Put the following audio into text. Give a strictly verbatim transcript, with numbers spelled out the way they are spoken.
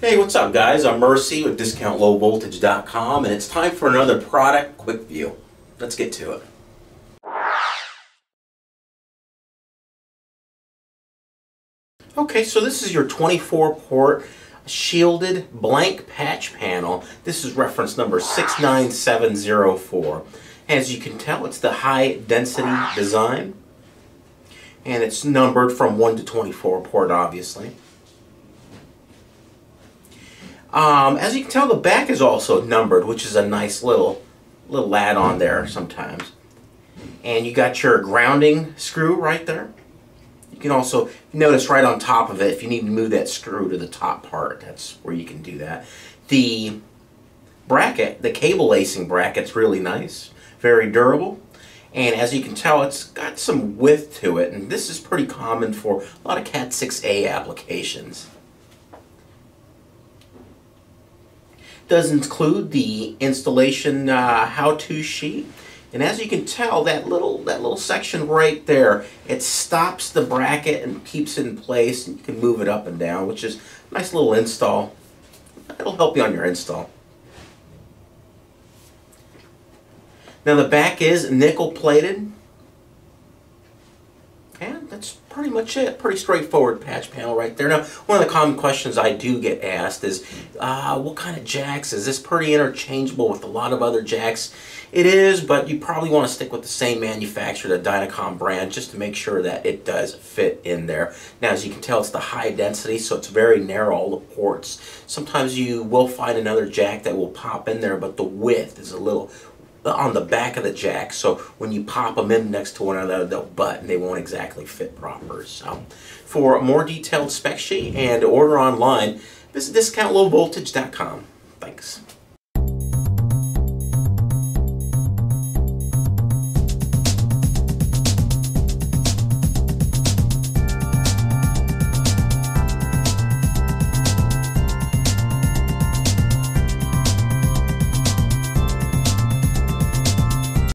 Hey, what's up guys? I'm Mercy with Discount Low Voltage dot com, and it's time for another product quick view. Let's get to it. Okay, so this is your twenty-four port shielded blank patch panel. This is reference number six nine seven zero four. As you can tell, it's the high density design, and it's numbered from one to twenty-four port, obviously. Um, as you can tell, the back is also numbered, which is a nice little little add-on there sometimes. And you got your grounding screw right there. You can also notice right on top of it, if you need to move that screw to the top part, that's where you can do that. The bracket, the cable lacing bracket's really nice, very durable. And as you can tell, it's got some width to it, and this is pretty common for a lot of Cat six A applications. Does include the installation uh, how-to sheet, and as you can tell, that little that little section right there, it stops the bracket and keeps it in place, and you can move it up and down, which is a nice little install. It'll help you on your install. Now the back is nickel plated, and that's pretty much it. Pretty straightforward patch panel right there. Now, one of the common questions I do get asked is, uh, what kind of jacks? Is this pretty interchangeable with a lot of other jacks? It is, but you probably want to stick with the same manufacturer, the Dynacom brand, just to make sure that it does fit in there. Now, as you can tell, it's the high density, so it's very narrow, all the ports. Sometimes you will find another jack that will pop in there, but the width is a little on the back of the jack, so when you pop them in next to one another, they'll butt and they won't exactly fit proper. So for a more detailed spec sheet and order online, visit Discount Low Voltage dot com. Thanks.